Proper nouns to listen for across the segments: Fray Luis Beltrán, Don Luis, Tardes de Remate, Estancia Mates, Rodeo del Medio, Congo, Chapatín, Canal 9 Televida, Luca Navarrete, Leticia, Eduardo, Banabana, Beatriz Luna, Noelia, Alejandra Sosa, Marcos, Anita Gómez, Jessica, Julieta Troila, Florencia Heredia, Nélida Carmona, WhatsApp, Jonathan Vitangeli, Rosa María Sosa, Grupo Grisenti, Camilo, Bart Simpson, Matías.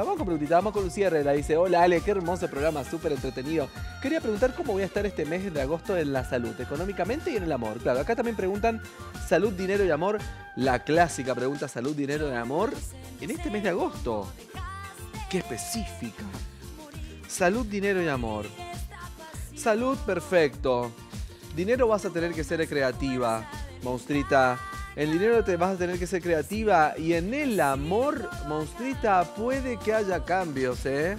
Vamos con preguntita, vamos con Lucía. La dice: hola Ale, qué hermoso programa, súper entretenido. Quería preguntar cómo voy a estar este mes de agosto en la salud, económicamente y en el amor. Claro, acá también preguntan salud, dinero y amor. La clásica pregunta, salud, dinero y amor en este mes de agosto. Qué específica. Salud, dinero y amor. Salud, perfecto. Dinero, vas a tener que ser creativa, monstrita. En dinero te vas a tener que ser creativa. Y en el amor, monstrita, puede que haya cambios, ¿eh?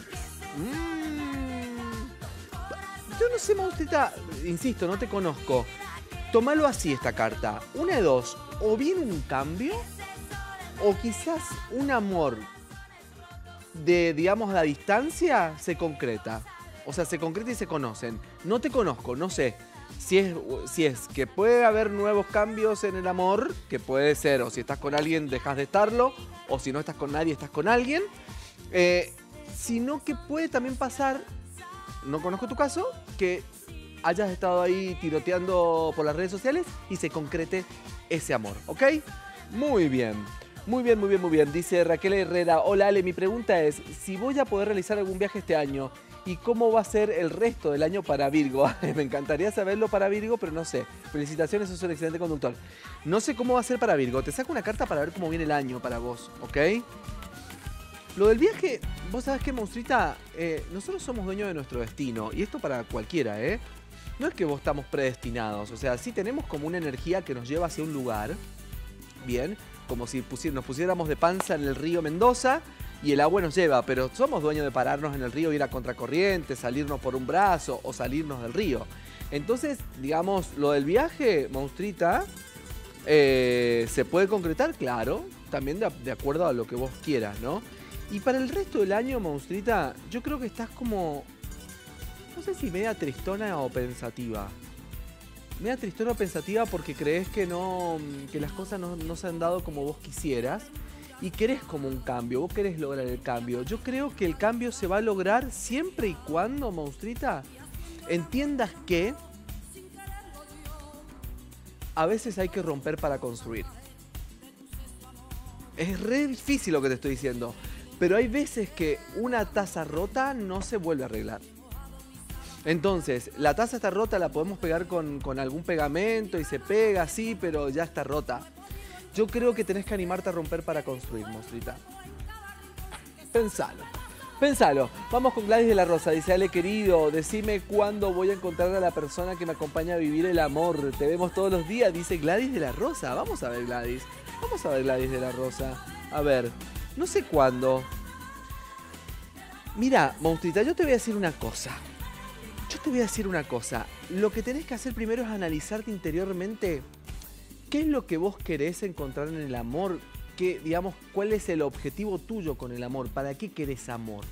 Yo no sé, monstrita, insisto, no te conozco. Tómalo así esta carta. Una de dos, o bien un cambio, o quizás un amor de, digamos, la distancia se concreta. O sea, se concreta y se conocen. No te conozco, no sé. Si es que puede haber nuevos cambios en el amor, que puede ser, o si estás con alguien dejas de estarlo, o si no estás con nadie estás con alguien, sino que puede también pasar, no conozco tu caso, que hayas estado ahí tiroteando por las redes sociales y se concrete ese amor, ¿ok? Muy bien. Muy bien, muy bien, muy bien. Dice Raquel Herrera: hola Ale, mi pregunta es si voy a poder realizar algún viaje este año y cómo va a ser el resto del año para Virgo. Me encantaría saberlo para Virgo, pero no sé. Felicitaciones, sos un excelente conductor. No sé cómo va a ser para Virgo. Te saco una carta para ver cómo viene el año para vos, ¿ok? Lo del viaje, vos sabés que, monstrita, nosotros somos dueños de nuestro destino. Y esto para cualquiera, ¿eh? No es que vos estamos predestinados. O sea, sí tenemos como una energía que nos lleva hacia un lugar, bien, como si nos pusiéramos de panza en el río Mendoza y el agua nos lleva, pero somos dueños de pararnos en el río, ir a contracorriente, salirnos por un brazo o salirnos del río. Entonces, digamos, lo del viaje, monstrita, se puede concretar, claro, también de acuerdo a lo que vos quieras, ¿no? Y para el resto del año, monstrita, yo creo que estás como, no sé si media tristona o pensativa. Me da tristeza o pensativa porque crees que no, que las cosas no se han dado como vos quisieras y querés como un cambio, vos querés lograr el cambio. Yo creo que el cambio se va a lograr siempre y cuando, monstrita, entiendas que a veces hay que romper para construir. Es re difícil lo que te estoy diciendo, pero hay veces que una taza rota no se vuelve a arreglar. Entonces, la taza está rota, la podemos pegar con algún pegamento y se pega, sí, pero ya está rota. Yo creo que tenés que animarte a romper para construir, monstrita. Pensalo, pensalo. Vamos con Gladys de la Rosa. Dice: Ale, querido, decime cuándo voy a encontrar a la persona que me acompaña a vivir el amor. Te vemos todos los días, dice Gladys de la Rosa. Vamos a ver, Gladys. Vamos a ver, Gladys de la Rosa. A ver, no sé cuándo. Mira, monstrita, yo te voy a decir una cosa. Yo te voy a decir una cosa, lo que tenés que hacer primero es analizarte interiormente qué es lo que vos querés encontrar en el amor, qué, digamos, cuál es el objetivo tuyo con el amor, para qué querés amor,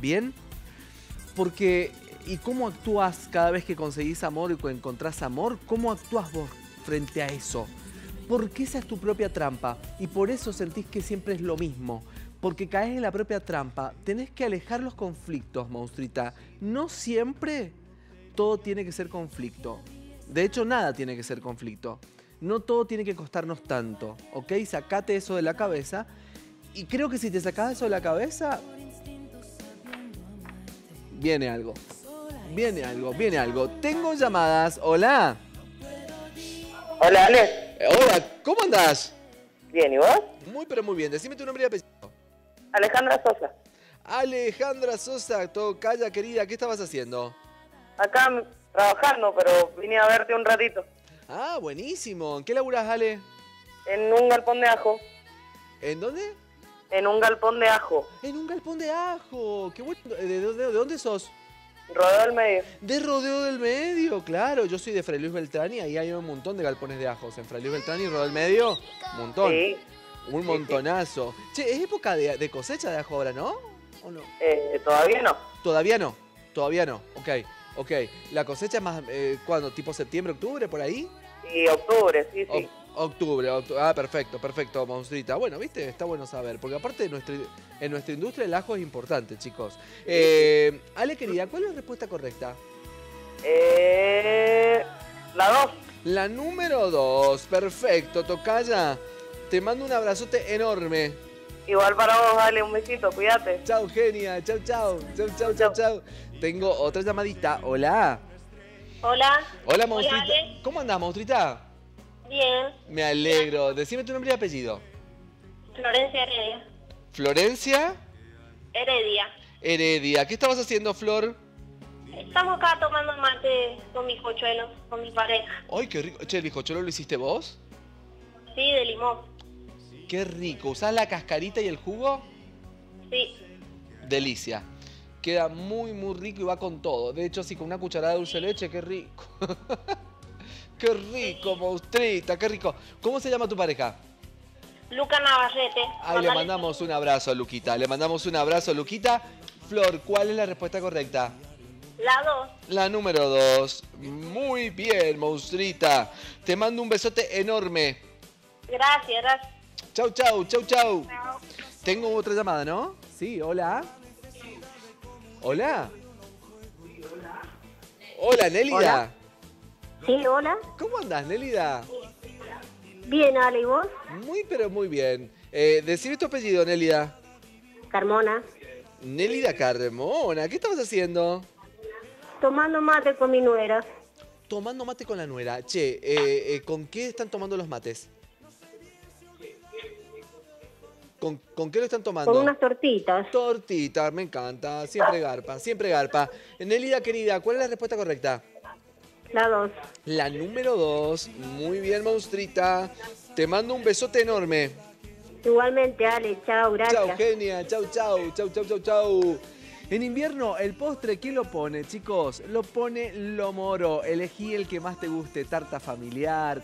¿bien? Porque, y cómo actúas cada vez que conseguís amor y que encontrás amor, cómo actúas vos frente a eso, porque esa es tu propia trampa y por eso sentís que siempre es lo mismo. Porque caes en la propia trampa. Tenés que alejar los conflictos, monstrita. No siempre todo tiene que ser conflicto. De hecho, nada tiene que ser conflicto. No todo tiene que costarnos tanto, ¿ok? Sacate eso de la cabeza. Y creo que si te sacás eso de la cabeza, viene algo. Viene algo, viene algo. Tengo llamadas. Hola. Hola, Ale. Hola, ¿cómo andás? Bien, ¿y vos? Muy, pero muy bien. Decime tu nombre y apellido. Alejandra Sosa. Alejandra Sosa, tocaya querida, ¿qué estabas haciendo? Acá trabajando, pero vine a verte un ratito. Ah, buenísimo. ¿En qué laburás, Ale? En un galpón de ajo. ¿En dónde? En un galpón de ajo. En un galpón de ajo. Qué bueno. ¿De dónde sos? Rodeo del Medio. De Rodeo del Medio, claro. Yo soy de Fray Luis Beltrán y ahí hay un montón de galpones de ajos. En Fray Luis Beltrán y Rodeo del Medio, un montón. Sí. Un montonazo. Sí. Che, es época de cosecha de ajo ahora, ¿no? ¿O no? Todavía no. Todavía no, todavía no. Ok, ok. ¿La cosecha es más cuándo? ¿Tipo septiembre, octubre, por ahí? Sí, octubre, sí, sí. Octubre, octubre. Ah, perfecto, perfecto, monstrita. Bueno, ¿viste? Está bueno saber, porque aparte de en nuestra industria el ajo es importante, chicos. Ale, querida, ¿cuál es la respuesta correcta? La 2. La número 2, perfecto, tocaya. Te mando un abrazote enorme. Igual para vos, dale un besito, cuídate. Chau, genia, chau, chau. Chau, chau, chau, chau. Tengo otra llamadita. Hola. Hola. Hola, Monstrita. Hola, ¿cómo andás, Monstrita? Bien. Me alegro. Bien. Decime tu nombre y apellido. Florencia Heredia. ¿Florencia? Heredia. Heredia. ¿Qué estabas haciendo, Flor? Estamos acá tomando mate con mis bizcochuelos, con mi pareja. ¡Ay, qué rico! Che, ¿el bizcochuelo lo hiciste vos? Sí, de limón. Qué rico. ¿Usás la cascarita y el jugo? Sí. Delicia. Queda muy, muy rico y va con todo. De hecho, así con una cucharada de dulce de leche, qué rico. Qué rico, Monstrita, qué rico. ¿Cómo se llama tu pareja? Luca Navarrete. Ah, le mandamos un abrazo a Luquita. Le mandamos un abrazo a Luquita. Flor, ¿cuál es la respuesta correcta? La 2. La número 2. Muy bien, Monstrita. Te mando un besote enorme. Gracias, gracias. Chau, chau, chau, chau. Chau. Tengo otra llamada, ¿no? Sí, hola. Hola. Hola, Nélida. Hola. Sí, hola. ¿Cómo andás, Nélida? Bien, Ale, ¿y vos? Muy, pero muy bien. Decime tu apellido, Nélida. Carmona. Nélida Carmona. ¿Qué estabas haciendo? Tomando mate con mi nuera. Tomando mate con la nuera. Che, ¿con qué están tomando los mates? ¿Con qué lo están tomando? Con unas tortitas. Tortitas, me encanta. Siempre garpa, siempre garpa. Nélida, querida, ¿cuál es la respuesta correcta? La 2. La número 2. Muy bien, Monstrita. Te mando un besote enorme. Igualmente, Ale. Chao, gracias. Chao, genia. Chao, chao. Chao, chao, chao, chao. En invierno, el postre, ¿quién lo pone, chicos? Lo pone Lo Moro. Elegí el que más te guste. Torta familiar,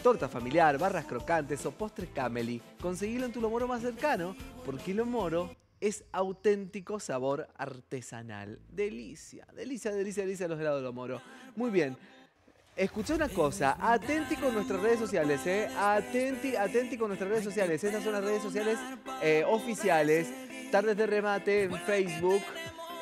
barras crocantes o postres Cameli. Conseguilo en tu Lo Moro más cercano, porque Lo Moro es auténtico sabor artesanal. Delicia, delicia, delicia, delicia los helados de Lo Moro. Muy bien. Escuchá una cosa, atenti con nuestras redes sociales, ¿eh? Atenti, atenti con nuestras redes sociales. Estas son las redes sociales oficiales. Tardes de Remate en Facebook.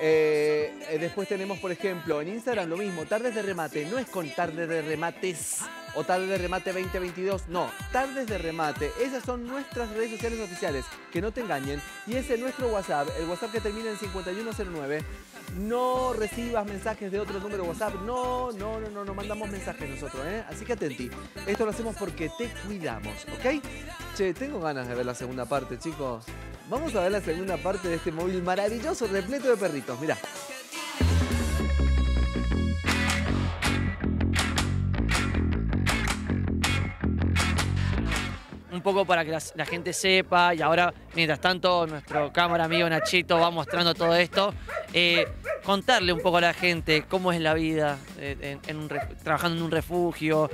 Después tenemos, por ejemplo, en Instagram lo mismo, Tardes de Remate. No es con Tardes de Remates o Tardes de Remate 2022, no, Tardes de Remate. Esas son nuestras redes sociales oficiales, que no te engañen. Y ese es nuestro WhatsApp, el WhatsApp que termina en 5109. No recibas mensajes de otro número WhatsApp. No, no, no, no, no mandamos mensajes nosotros, ¿eh? Así que atenti. Esto lo hacemos porque te cuidamos, ¿ok? Che, tengo ganas de ver la segunda parte, chicos. Vamos a ver la segunda parte de este móvil maravilloso, repleto de perritos. Mirá. Un poco para que la gente sepa, y ahora, mientras tanto, nuestro cámara amigo Nachito va mostrando todo esto. Contarle un poco a la gente cómo es la vida trabajando en un refugio,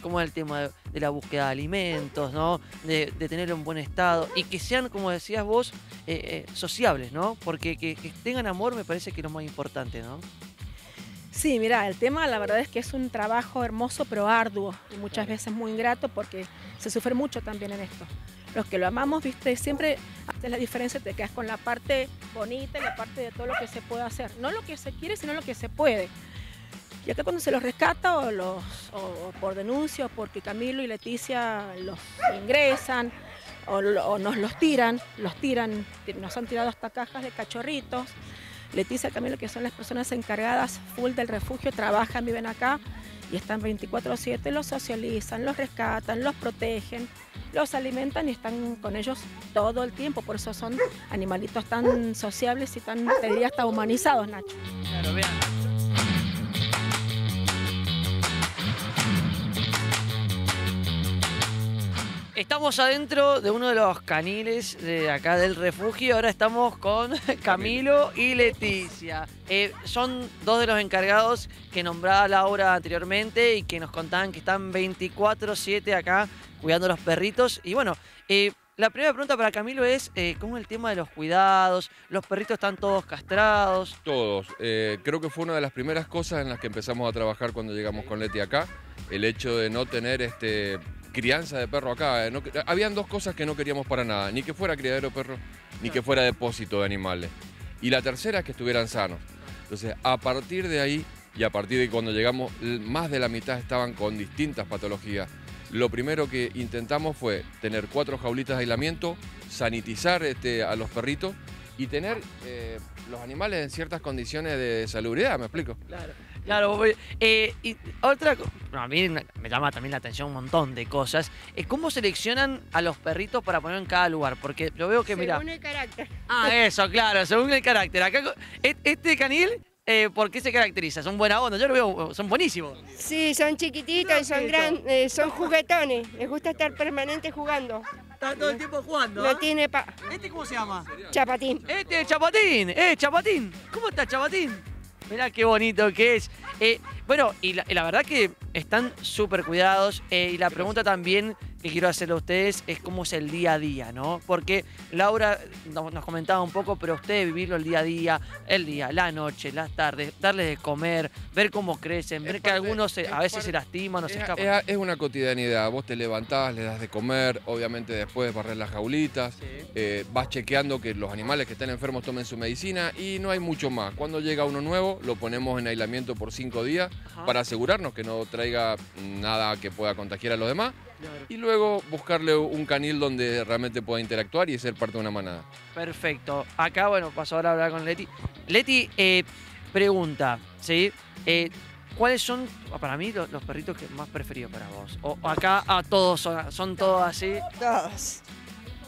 cómo es el tema de la búsqueda de alimentos, ¿no? De tenerlo en buen estado y que sean, como decías vos, sociables, ¿no? Porque que tengan amor me parece que es lo más importante, ¿no? Sí, mira, el tema la verdad es que es un trabajo hermoso pero arduo y muchas veces muy ingrato porque se sufre mucho también en esto. Los que lo amamos, viste, siempre haces la diferencia, te quedas con la parte bonita y la parte de todo lo que se puede hacer. No lo que se quiere, sino lo que se puede. Y acá cuando se los rescata o por denuncia, o porque Camilo y Leticia los ingresan o nos los tiran, nos han tirado hasta cajas de cachorritos. Leticia y Camilo, que son las personas encargadas full del refugio, trabajan, viven acá y están 24/7, los socializan, los rescatan, los protegen, los alimentan y están con ellos todo el tiempo. Por eso son animalitos tan sociables y tan, te diría, hasta humanizados, Nacho. Claro, vean. Estamos adentro de uno de los caniles de acá del refugio. Ahora estamos con Camilo y Leticia. Son dos de los encargados que nombraba Laura anteriormente y que nos contaban que están 24/7 acá cuidando a los perritos. Y bueno, la primera pregunta para Camilo es, ¿cómo es el tema de los cuidados? ¿Los perritos están todos castrados? Todos. Creo que fue una de las primeras cosas en las que empezamos a trabajar cuando llegamos con Leti acá. El hecho de no tener crianza de perro acá. No, habían dos cosas que no queríamos para nada, ni que fuera criadero de perro, ni que fuera depósito de animales. Y la tercera es que estuvieran sanos. Entonces, a partir de ahí, y a partir de cuando llegamos, más de la mitad estaban con distintas patologías. Lo primero que intentamos fue tener 4 jaulitas de aislamiento, sanitizar a los perritos y tener los animales en ciertas condiciones de salubridad, ¿me explico? Claro. Claro, y otra, bueno, a mí me llama también la atención un montón de cosas. ¿Cómo seleccionan a los perritos para poner en cada lugar? Porque yo veo que, mira... Según el carácter. Ah, eso, claro, según el carácter. Acá, este canil, ¿por qué se caracteriza? Son buena onda, yo lo veo, son buenísimos. Sí, son chiquititos, son grandes, son juguetones. Les gusta estar permanente jugando. Está todo el tiempo jugando, ¿eh? No tiene pa... ¿Este cómo se llama? Chapatín. Este es Chapatín, Chapatín. ¿Cómo está Chapatín? Mirá qué bonito que es. Bueno, y la verdad que están súper cuidados. Y la pregunta también que quiero hacerle a ustedes es cómo es el día a día, ¿no? Porque Laura nos comentaba un poco, pero ustedes vivirlo el día a día, la noche, las tardes, darles de comer, ver cómo crecen, ver que algunos a veces se lastiman o se escapan. Es una cotidianidad. Vos te levantás, les das de comer, obviamente después barrer las jaulitas, sí. Vas chequeando que los animales que están enfermos tomen su medicina y no hay mucho más. Cuando llega uno nuevo, lo ponemos en aislamiento por 5 días. Ajá. Para asegurarnos que no traiga nada que pueda contagiar a los demás. Claro. Y luego buscarle un canil donde realmente pueda interactuar y ser parte de una manada. Perfecto. Acá, bueno, paso ahora a hablar con Leti. Leti, pregunta, ¿sí? ¿Cuáles son, para mí, los perritos que más preferidos para vos? O acá a todos, ¿son todos así? Todos.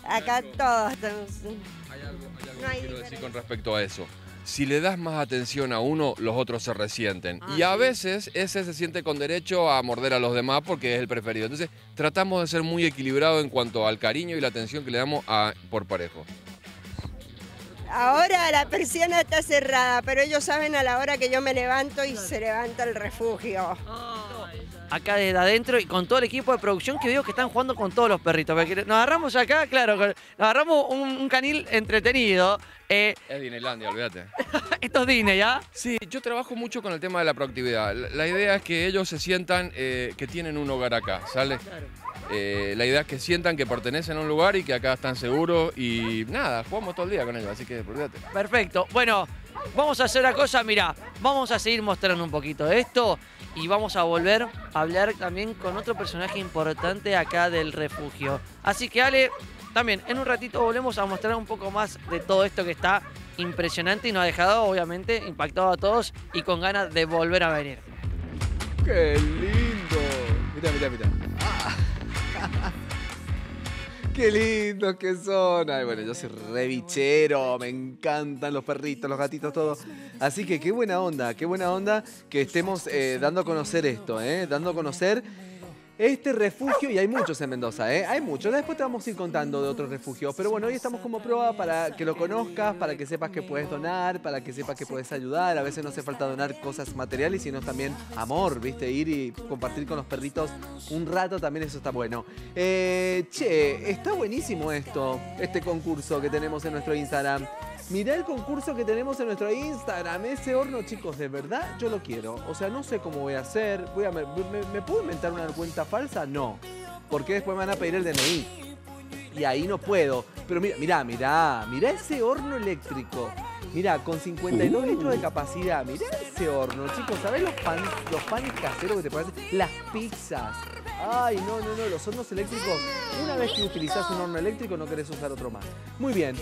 Acá todos. Hay algo que quiero decir con respecto a eso. Si le das más atención a uno, los otros se resienten. Y a veces ese se siente con derecho a morder a los demás porque es el preferido. Entonces tratamos de ser muy equilibrados en cuanto al cariño y la atención que le damos por parejo. Ahora la persiana está cerrada, pero ellos saben a la hora que yo me levanto y se levanta el refugio. Acá desde adentro y con todo el equipo de producción que veo que están jugando con todos los perritos. Nos agarramos acá, claro, nos agarramos un canil entretenido. Es Disneylandia, olvídate. Esto es Disney, ¿ya? Sí, yo trabajo mucho con el tema de la proactividad. La idea es que ellos se sientan que tienen un hogar acá, ¿sale? Claro. La idea es que sientan que pertenecen a un lugar y que acá están seguros y nada, jugamos todo el día con ellos, así que olvídate. Perfecto, bueno, vamos a hacer la cosa, mira, vamos a seguir mostrando un poquito de esto. Y vamos a volver a hablar también con otro personaje importante acá del refugio. Así que Ale, también en un ratito volvemos a mostrar un poco más de todo esto que está impresionante y nos ha dejado obviamente impactado a todos y con ganas de volver a venir. ¡Qué lindo! Mirá, mirá, mirá. Ah. ¡Qué lindos que son! Ay, bueno, yo soy re bichero, me encantan los perritos, los gatitos, todo. Así que qué buena onda que estemos dando a conocer esto, dando a conocer este refugio. Y hay muchos en Mendoza, hay muchos. Después te vamos a ir contando de otros refugios. Pero bueno, hoy estamos como prueba para que lo conozcas, para que sepas que puedes donar, para que sepas que puedes ayudar. A veces no hace falta donar cosas materiales, sino también amor, ¿viste? Ir y compartir con los perritos un rato también, eso está bueno. Che, está buenísimo esto, este concurso que tenemos en nuestro Instagram. Mirá el concurso que tenemos en nuestro Instagram. Ese horno, chicos, de verdad yo lo quiero. O sea, no sé cómo voy a hacer. ¿Me puedo inventar una cuenta falsa? No, porque después me van a pedir el DNI. Y ahí no puedo. Pero mirá ese horno eléctrico. Mirá, con 52 litros de capacidad. Mirá ese horno, chicos. ¿Sabés los panes caseros que te parecen? Las pizzas. Ay, no, los hornos eléctricos, una vez que utilizás un horno eléctrico no querés usar otro más. Muy bien,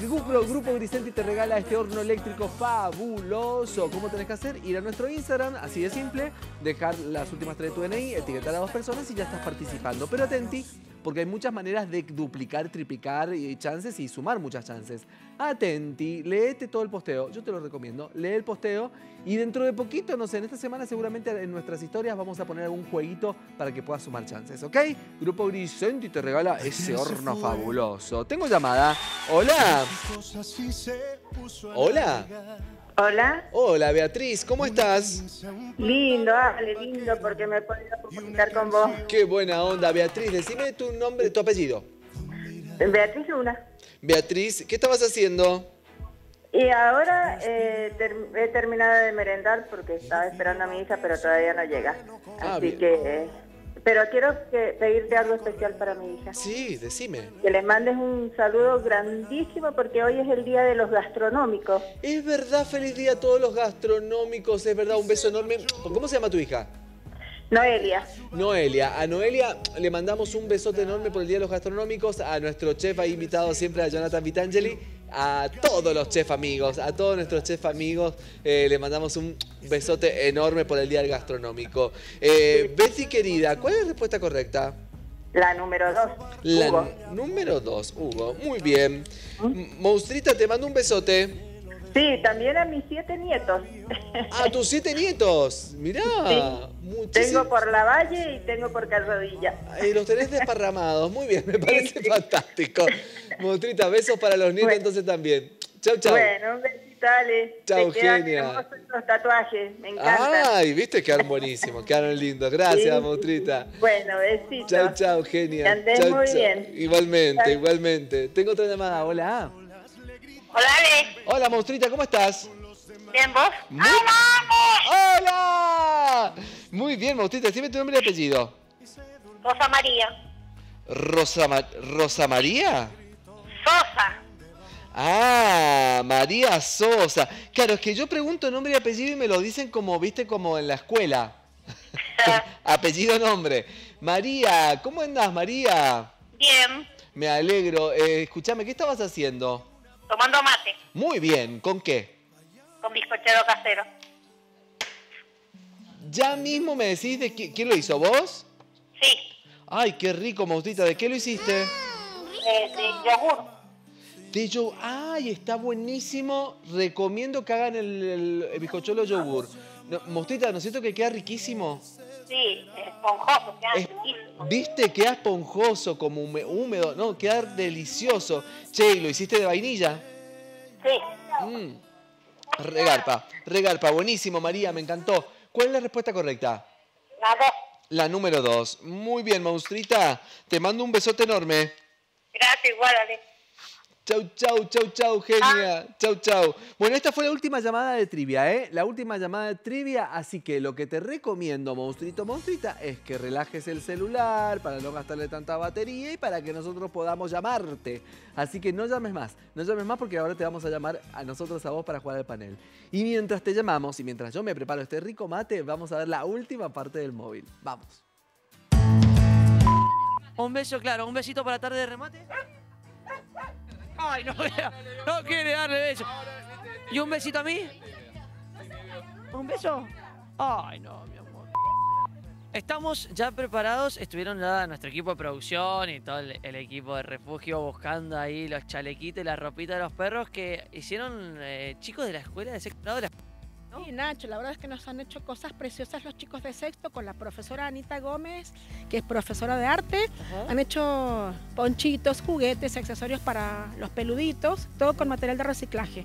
Grupo Grisenti te regala este horno eléctrico fabuloso. ¿Cómo tenés que hacer? Ir a nuestro Instagram, así de simple, dejar las últimas 3 de tu DNI, etiquetar a 2 personas y ya estás participando. Pero atenti, porque hay muchas maneras de duplicar, triplicar chances y sumar muchas chances. Atenti, leete todo el posteo, yo te lo recomiendo, lee el posteo y dentro de poquito, no sé, en esta semana seguramente en nuestras historias vamos a poner algún jueguito para que puedas sumar chances, ¿ok? Grupo Grisenti te regala ese horno fabuloso. Tengo llamada. Hola. Hola. Hola. Hola, Beatriz, ¿cómo estás? Lindo, Ale, lindo, porque me puedo comunicar con vos. Qué buena onda, Beatriz. Decime tu nombre, tu apellido. Beatriz Luna. Beatriz, ¿qué estabas haciendo? Y ahora he terminado de merendar porque estaba esperando a mi hija, pero todavía no llega. Así que... pero quiero pedirte algo especial para mi hija. Sí, decime. Que les mandes un saludo grandísimo porque hoy es el día de los gastronómicos. Es verdad, feliz día a todos los gastronómicos, es verdad, un beso enorme. ¿Cómo se llama tu hija? Noelia. Noelia. A Noelia le mandamos un besote enorme por el Día de los Gastronómicos, a nuestro chef ahí invitado siempre, a Jonathan Vitangeli, a todos los chefs amigos, a todos nuestros chefs amigos, le mandamos un besote enorme por el Día del Gastronómico. Betty querida, ¿cuál es la respuesta correcta? La número 2, Hugo. La número 2, Hugo. Muy bien. Monstrita, te mando un besote. Sí, también a mis 7 nietos. ¿A tus 7 nietos? Mirá. Sí. Tengo por la Valle y tengo por Carrodilla. Y los tenés desparramados. Muy bien, me parece fantástico. Monstrita, besos para los nietos, bueno, entonces también. Chau, chau. Bueno, un besito, Ale. Chau, Eugenia. Los tatuajes, me encantan. Ay, viste, quedaron buenísimos, quedaron lindos. Gracias, sí. Monstrita. Bueno, besitos. Chau, chau, Eugenia. Que andes chau, muy chau. Bien. Igualmente, chau. Igualmente. Tengo otra llamada, hola. Hola, Ale. Hola, Monstrita, ¿cómo estás? Bien, ¿vos? Muy... ¡Hola, Ale! ¡Hola! Muy bien, Monstrita, dime tu nombre y apellido. Rosa María. ¿Rosa María? Sosa. Ah, María Sosa. Claro, es que yo pregunto nombre y apellido y me lo dicen como, viste, como en la escuela. Apellido, nombre. María, ¿cómo andás, María? Bien. Me alegro. Escuchame, ¿qué estabas haciendo? Tomando mate. Muy bien. ¿Con qué? Con bizcochero casero. Ya mismo me decís de quién lo hizo, ¿vos? Sí. Ay, qué rico, Mautita. ¿De qué lo hiciste? De yogur. De yogur. ¡Ay, está buenísimo! Recomiendo que hagan el bizcochuelo yogur. No, Mostita, ¿no es cierto que queda riquísimo? Sí, esponjoso, queda riquísimo. ¿Viste? Queda esponjoso, como húmedo. No, queda delicioso. Che, ¿y lo hiciste de vainilla? Sí. Regarpa, regarpa. Buenísimo, María, me encantó. ¿Cuál es la respuesta correcta? La 2. La número 2. Muy bien, Maustrita. Te mando un besote enorme. Gracias, igual, Ale. Chau, chau, chau, chau, Eugenia. Chau, chau. Bueno, esta fue la última llamada de trivia, ¿eh? La última llamada de trivia, así que lo que te recomiendo, monstruito, monstruita, es que relajes el celular para no gastarle tanta batería y para que nosotros podamos llamarte. Así que no llames más, no llames más porque ahora te vamos a llamar a nosotros, a vos, para jugar al panel. Y mientras te llamamos y mientras yo me preparo este rico mate, vamos a ver la última parte del móvil. Vamos. Un beso, claro, un besito para Tarde de Remate. Ay, no, no quiere darle beso. ¿Y un besito a mí? ¿Un beso? Ay, no, mi amor. Estamos ya preparados. Estuvieron ya nuestro equipo de producción y todo el equipo de refugio buscando ahí los chalequitos y la ropita de los perros que hicieron chicos de la escuela de sexto grado. Sí, Nacho, la verdad es que nos han hecho cosas preciosas los chicos de sexto con la profesora Anita Gómez, que es profesora de arte. Ajá. Han hecho ponchitos, juguetes, accesorios para los peluditos, todo con material de reciclaje.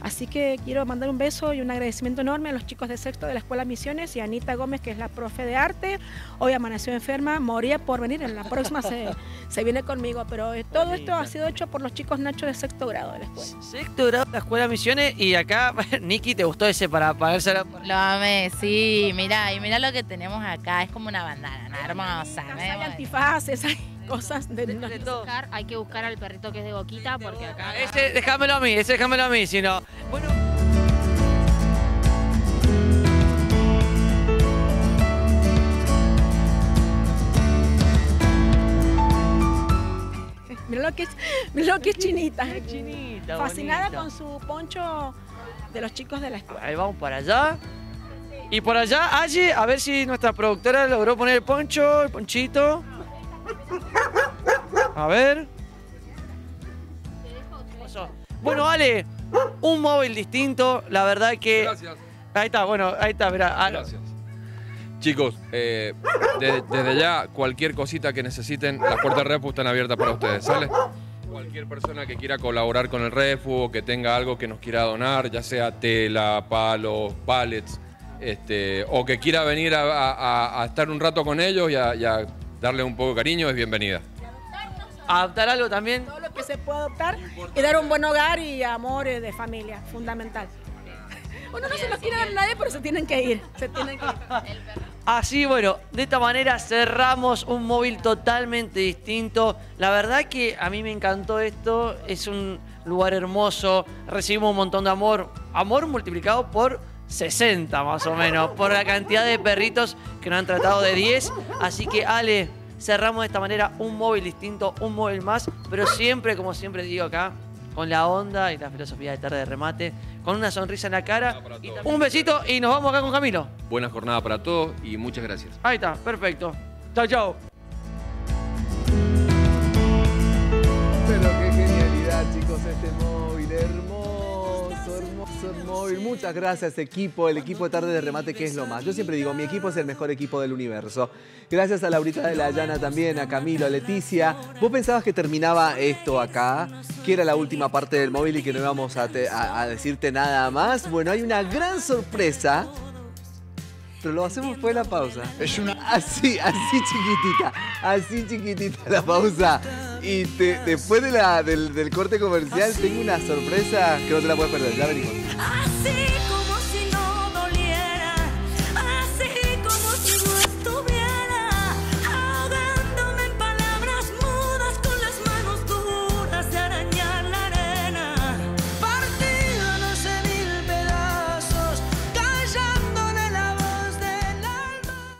Así que quiero mandar un beso y un agradecimiento enorme a los chicos de sexto de la Escuela Misiones y a Anita Gómez, que es la profe de arte. Hoy amaneció enferma, moría por venir, en la próxima se viene conmigo, pero todo esto ha sido hecho por los chicos, Nacho, de sexto grado de la escuela. Sexto grado de la Escuela Misiones. Y acá, Niki, ¿te gustó ese para pagarse la...? Lo amé, sí, mirá, y mirá lo que tenemos acá, es como una bandana hermosa. Hay antifaces, hay... cosas de todo. Hay que buscar al perrito que es de boquita, porque acá... Ese déjamelo a mí, si no... Bueno. Mirá lo que es Chinita. Chinita, fascinada bonita, con su poncho de los chicos de la escuela. Ahí vamos para allá. Y por allá, allí, a ver si nuestra productora logró poner el poncho, el ponchito. A ver. Bueno, Ale, un móvil distinto, la verdad que... Gracias. Ahí está, bueno, ahí está, mirá. Gracias. Chicos, desde ya, cualquier cosita que necesiten, las puertas del Refu están abiertas para ustedes, ¿sale? Cualquier persona que quiera colaborar con el Refu o que tenga algo que nos quiera donar, ya sea tela, palos, pallets, o que quiera venir a estar un rato con ellos y a darle un poco de cariño, es bienvenida. Adoptar algo también. Todo lo que se puede adoptar y dar un buen hogar y amor de familia, fundamental. Uno no se lo quiere dar a nadie, pero se tienen que ir. Así, bueno, de esta manera cerramos un móvil totalmente distinto. La verdad que a mí me encantó esto, es un lugar hermoso, recibimos un montón de amor, amor multiplicado por 60 más o menos, por la cantidad de perritos que nos han tratado de 10. Así que, Ale, cerramos de esta manera un móvil distinto, un móvil más, pero siempre, como siempre digo acá, con la onda y la filosofía de Tarde de Remate, con una sonrisa en la cara. Y un besito y nos vamos acá con Camilo. Buena jornada para todos y muchas gracias. Ahí está, perfecto. Chau, chau. Pero qué genialidad, chicos, este móvil hermoso. Muchas gracias, equipo, el equipo de Tarde de Remate, que es lo más. Yo siempre digo, mi equipo es el mejor equipo del universo. Gracias a Laurita de la Llana también, a Camilo, a Leticia. ¿Vos pensabas que terminaba esto acá? Que era la última parte del móvil y que no íbamos a decirte nada más. Bueno, hay una gran sorpresa. Pero lo hacemos después de la pausa. Es una... Así chiquitita la pausa. Y después de del corte comercial tengo una sorpresa que no te la puedes perder. Ya venimos. Así como si no doliera, así como si no estuviera, ahogándome en palabras mudas, con las manos duras de arañar la arena, partiéndonos en mil pedazos, callándole la voz del alma.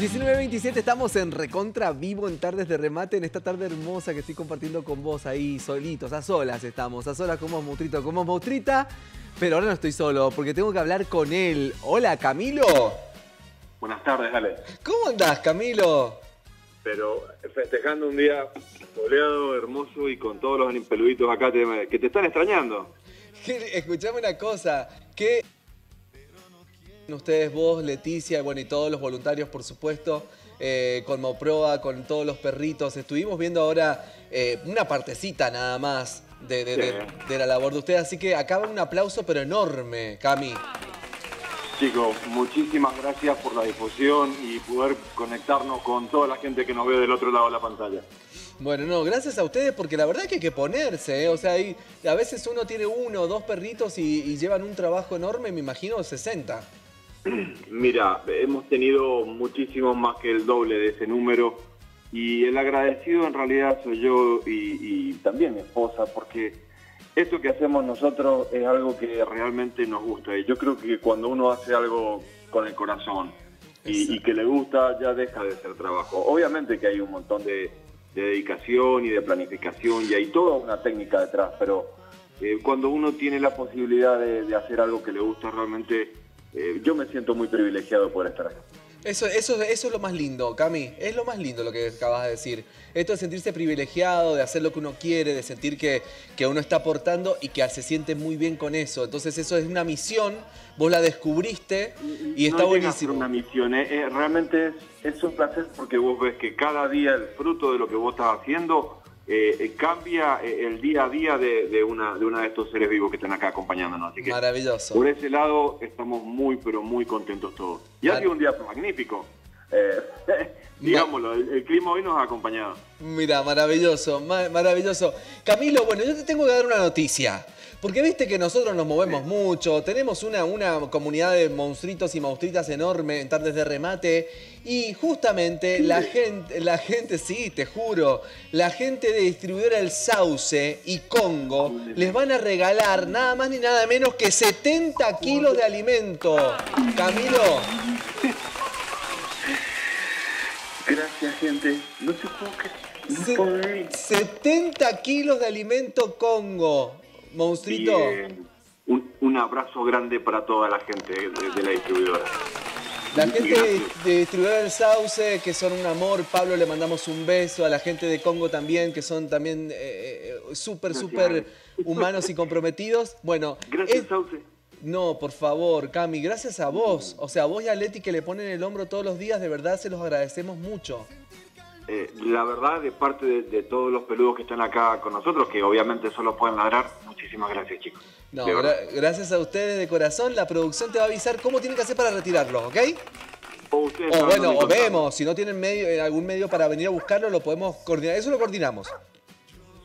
...19:27, estamos en Recontra Vivo en Tardes de Remate, en esta tarde hermosa que estoy compartiendo con vos ahí, solitos, a solas estamos, a solas con vos, Mautrito, con vos, Mautrita, pero ahora no estoy solo, porque tengo que hablar con él. Hola, Camilo. Buenas tardes, Ale. ¿Cómo andás, Camilo? Pero festejando un día soleado, hermoso y con todos los peluditos acá que te están extrañando. Escuchame una cosa, que... ustedes, vos, Leticia, bueno, y todos los voluntarios, por supuesto, con Moproa, con todos los perritos. Estuvimos viendo ahora una partecita nada más de la labor de ustedes, así que acaba un aplauso pero enorme, Cami. Chicos, muchísimas gracias por la difusión y poder conectarnos con toda la gente que nos ve del otro lado de la pantalla. Bueno, no, gracias a ustedes, porque la verdad que hay que ponerse, ¿eh? O sea, hay, a veces uno tiene uno o dos perritos y llevan un trabajo enorme, me imagino 60. Mira, hemos tenido muchísimos más que el doble de ese número y el agradecido en realidad soy yo y también mi esposa, porque esto que hacemos nosotros es algo que realmente nos gusta y yo creo que cuando uno hace algo con el corazón y que le gusta, ya deja de ser trabajo. Obviamente que hay un montón de dedicación y de planificación y hay toda una técnica detrás, pero cuando uno tiene la posibilidad de hacer algo que le gusta, realmente yo me siento muy privilegiado por estar acá. Eso es lo más lindo, Cami, es lo más lindo lo que acabas de decir. Esto de sentirse privilegiado, de hacer lo que uno quiere, de sentir que uno está aportando y que se siente muy bien con eso. Entonces eso es una misión, vos la descubriste y está buenísimo. No es una misión, realmente es un placer porque vos ves que cada día el fruto de lo que vos estás haciendo cambia el día a día de uno de estos seres vivos que están acá acompañándonos. Así que maravilloso. Por ese lado estamos muy, pero muy contentos todos. Y ha sido un día magnífico. Digámoslo, el clima hoy nos ha acompañado. Mira, maravilloso, maravilloso. Camilo, bueno, yo te tengo que dar una noticia. Porque viste que nosotros nos movemos mucho, tenemos una comunidad de monstruitos y monstruitas enorme en Tardes de Remate y justamente la gente, sí, te juro, la gente de Distribuidora El Sauce y Congo les van a regalar nada más ni nada menos que 70 kilos de alimento. Camilo. Gracias, gente. No se puede creer. 70 kilos de alimento Congo. Monstruito. Y, un abrazo grande para toda la gente de la distribuidora. La gente de Distribuidora del Sauce, que son un amor. Pablo, le mandamos un beso. A la gente de Congo también, que son también súper humanos y comprometidos. Bueno, gracias, Sauce. No, por favor, Cami, gracias a vos. O sea, vos y a Leti que le ponen el hombro todos los días, de verdad se los agradecemos mucho. La verdad, de parte de todos los peludos que están acá con nosotros, que obviamente solo pueden ladrar, muchísimas gracias, chicos. No, gracias a ustedes de corazón. La producción te va a avisar cómo tienen que hacer para retirarlos, ¿ok? O bueno, o vemos, si no tienen algún medio para venir a buscarlo, lo podemos coordinar. Eso lo coordinamos.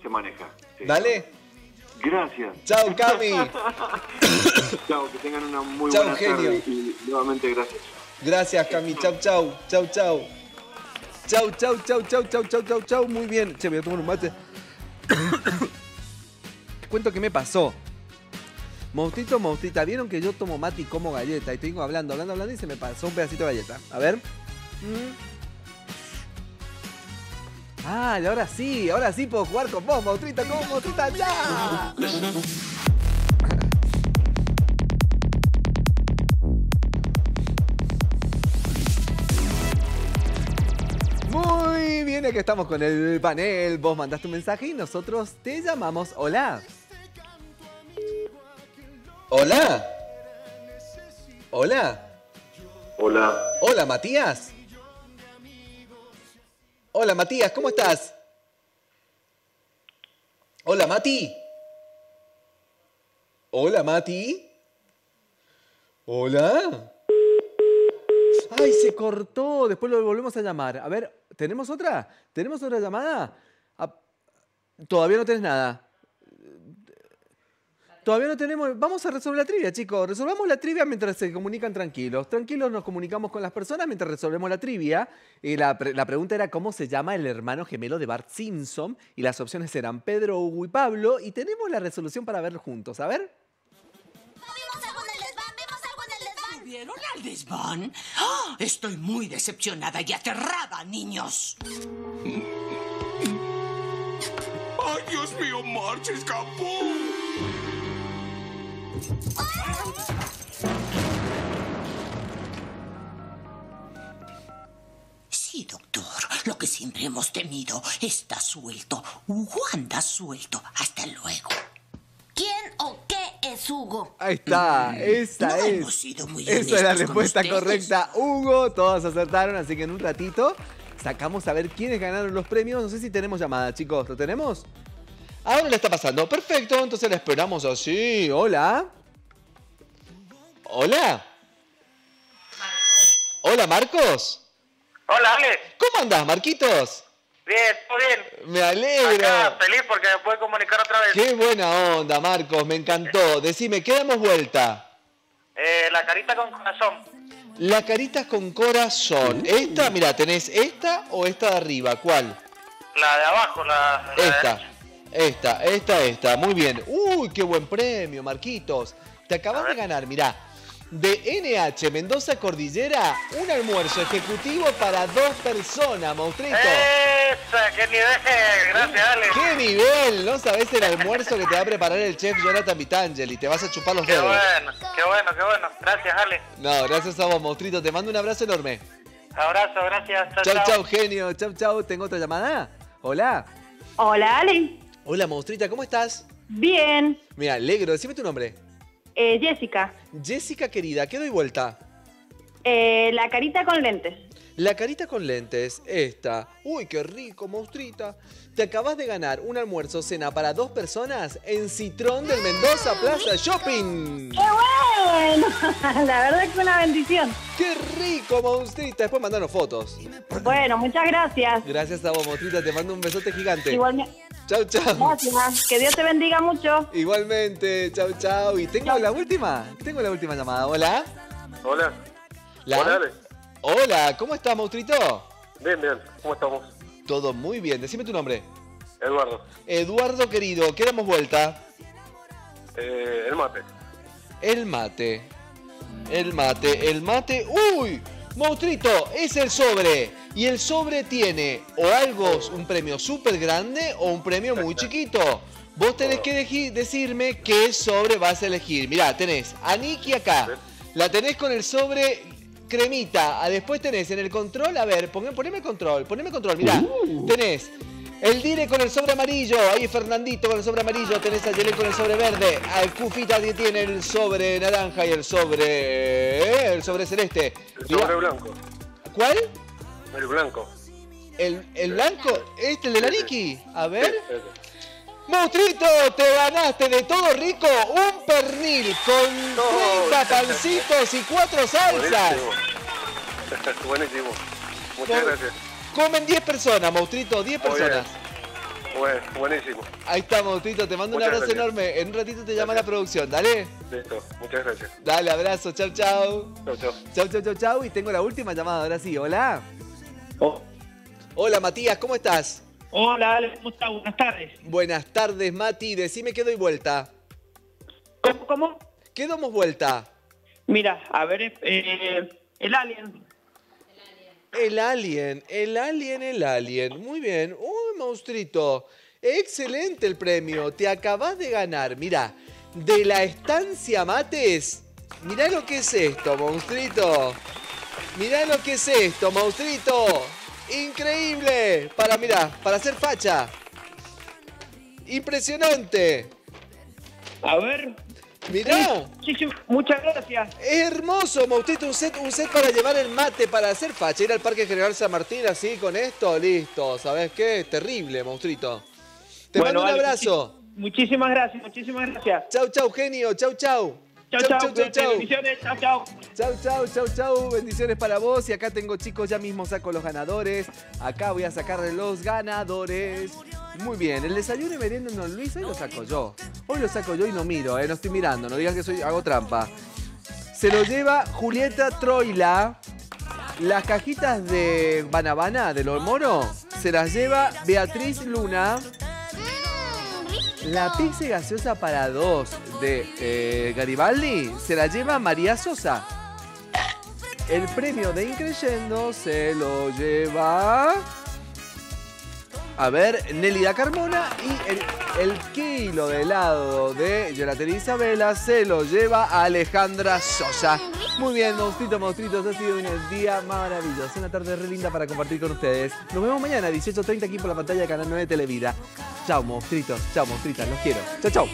Se maneja. Sí. Dale. Gracias. Chao, Cami. Chao, que tengan una muy buena tarde. Y nuevamente gracias. Gracias, Cami. Chao, chao. Chao, chao. Chau, chau, chau, chau, chau, chau, chau, chau. Muy bien. Che, voy a tomar un mate. Les cuento qué me pasó. Mostrito, mostrita. Vieron que yo tomo mate y como galleta. Y tengo hablando y se me pasó un pedacito de galleta. A ver. Ah, y ahora sí puedo jugar con vos, mostrita. ¿Cómo, mostrita? ¡Ya! Muy bien, aquí estamos con el panel. Vos mandaste un mensaje y nosotros te llamamos. Hola. Hola. Hola. Hola. Hola, Matías. Hola, Matías, ¿cómo estás? Hola, Mati. Hola, Mati. Hola. Ay, se cortó. Después lo volvemos a llamar. A ver. ¿Tenemos otra? ¿Tenemos otra llamada? Todavía no tenés nada. Todavía no tenemos... Vamos a resolver la trivia, chicos. Resolvamos la trivia mientras se comunican tranquilos. Tranquilos nos comunicamos con las personas mientras resolvemos la trivia. La pregunta era cómo se llama el hermano gemelo de Bart Simpson. Y las opciones eran Pedro, Hugo y Pablo. Y tenemos la resolución para ver juntos. A ver... ¿Vieron al desván? ¡Oh! Estoy muy decepcionada y aterrada, niños. ¡Ay, Dios mío! ¡March escapó! Sí, doctor. Lo que siempre hemos temido está suelto. Hugo anda suelto. Hasta luego. ¿Quién o qué es? es Hugo. Ahí está, esa es. Hemos sido muy honestos. Esa es la respuesta correcta, Hugo. Todos acertaron, así que en un ratito sacamos a ver quiénes ganaron los premios. No sé si tenemos llamada, chicos. ¿Lo tenemos? Ahora la está pasando. Perfecto, entonces la esperamos así. Hola. Hola. Hola, Marcos. Hola, Ale. ¿Cómo andás, Marquitos? Bien, todo bien. Me alegro. Acá, feliz porque me pude comunicar otra vez. Qué buena onda, Marcos. Me encantó. Decime, ¿qué damos vuelta? La carita con corazón. La carita con corazón. Esta, mira, ¿tenés esta o esta de arriba? ¿Cuál? La de abajo, la esta. De esta. Muy bien. Uy, qué buen premio, Marquitos. Te acabas de ganar, mirá. De NH Mendoza Cordillera, un almuerzo ejecutivo para 2 personas, Maustrito. ¡Esa! ¡Qué nivel! Gracias, Ale. ¡Qué nivel! No sabés el almuerzo que te va a preparar el chef Jonathan Vitangeli. Te vas a chupar los dedos. ¡Qué bueno! Gracias, Ale. No, gracias a vos, Maustrito. Te mando un abrazo enorme. Abrazo, gracias. Chau, genio. Chau. ¿Tengo otra llamada? Hola. Hola, Ale. Hola, Maustrita. ¿Cómo estás? Bien. Mira, alegro. Decime tu nombre. Jessica. Jessica, querida, ¿qué doy vuelta? La carita con lentes. La carita con lentes, esta. Uy, qué rico, Maustrita. Te acabas de ganar un almuerzo cena para 2 personas en Citrón del Mendoza Plaza Shopping. ¡Qué bueno! La verdad es que una bendición. ¡Qué rico, Maustrita! Después mandanos fotos. Bueno, muchas gracias. Gracias a vos, Maustrita. Te mando un besote gigante. Igualmente. Chau. Gracias. Que Dios te bendiga mucho. Igualmente. Chau. Y tengo la última. Tengo la última llamada. Hola. Hola. ¿Cómo estás, Maustrito? Bien. ¿Cómo estamos? Todo muy bien. Decime tu nombre. Eduardo. Eduardo, querido. ¿Qué damos vuelta? El mate. ¡Uy! Maustrito, es el sobre. Y el sobre tiene o algo, un premio súper grande o un premio muy chiquito. Vos tenés que decirme qué sobre vas a elegir. Mirá, tenés a Niki acá. La tenés con el sobre cremita. Después tenés en el control, a ver, poneme control. Mirá, tenés el Dire con el sobre amarillo. Ahí Fernandito con el sobre amarillo. Tenés a Yelén con el sobre verde. Al Cufita que tiene el sobre naranja y el sobre celeste. El sobre blanco. ¿Cuál? El blanco. ¿El blanco? ¿Este, el de la Niki? A ver. Maustrito, te ganaste de todo rico un pernil con 30 pancitos y 4 salsas. Buenísimo. Muchas gracias. Comen 10 personas, Maustrito, 10 personas. Buenísimo. Ahí está, Maustrito, te mando un abrazo enorme. En un ratito te llama la producción, dale. Listo, muchas gracias. Dale, abrazo, chau. Y tengo la última llamada, ahora sí, hola. Hola, Matías, ¿cómo estás? Hola, Ale, ¿cómo estás? Buenas tardes. Buenas tardes, Mati, decime qué doy vuelta. ¿Cómo? ¿Qué damos vuelta? Mira, a ver, el alien. El alien. Muy bien. Uy, Maustrito. Excelente el premio. Te acabas de ganar. Mirá, de la Estancia Mates. Mirá lo que es esto, Maustrito. Increíble. Para hacer facha. Impresionante. A ver. Mirá. Sí, muchas gracias. Es hermoso, Maustrito, un set para llevar el mate, para hacer facha, ir al Parque General San Martín así con esto, listo. ¿Sabés qué? Terrible, Maustrito. Te mando un abrazo. Muchísimas gracias. Chau, genio. Chau. Bendiciones, chau. Bendiciones para vos. Y acá tengo, chicos, ya mismo saco los ganadores. Acá voy a sacar los ganadores. Muy bien, el desayuno y merienda en Don Luis, hoy lo saco yo y no miro, no estoy mirando, no digas que hago trampa. Se lo lleva Julieta Troila. Las cajitas de Banabana, de Los Moros, se las lleva Beatriz Luna. La pizza gaseosa para 2 de Garibaldi se la lleva María Sosa. El premio de Increyendo se lo lleva... A ver, Nélida Carmona. Y el kilo de helado de Gelatería Isabela se lo lleva a Alejandra Sosa. Muy bien, Maustritos, ha sido un día maravilloso. Una tarde re linda para compartir con ustedes. Nos vemos mañana a 18:30 aquí por la pantalla de Canal 9 de Televida. Chao, Maustritos, chao, Maustritas, los quiero. Chao.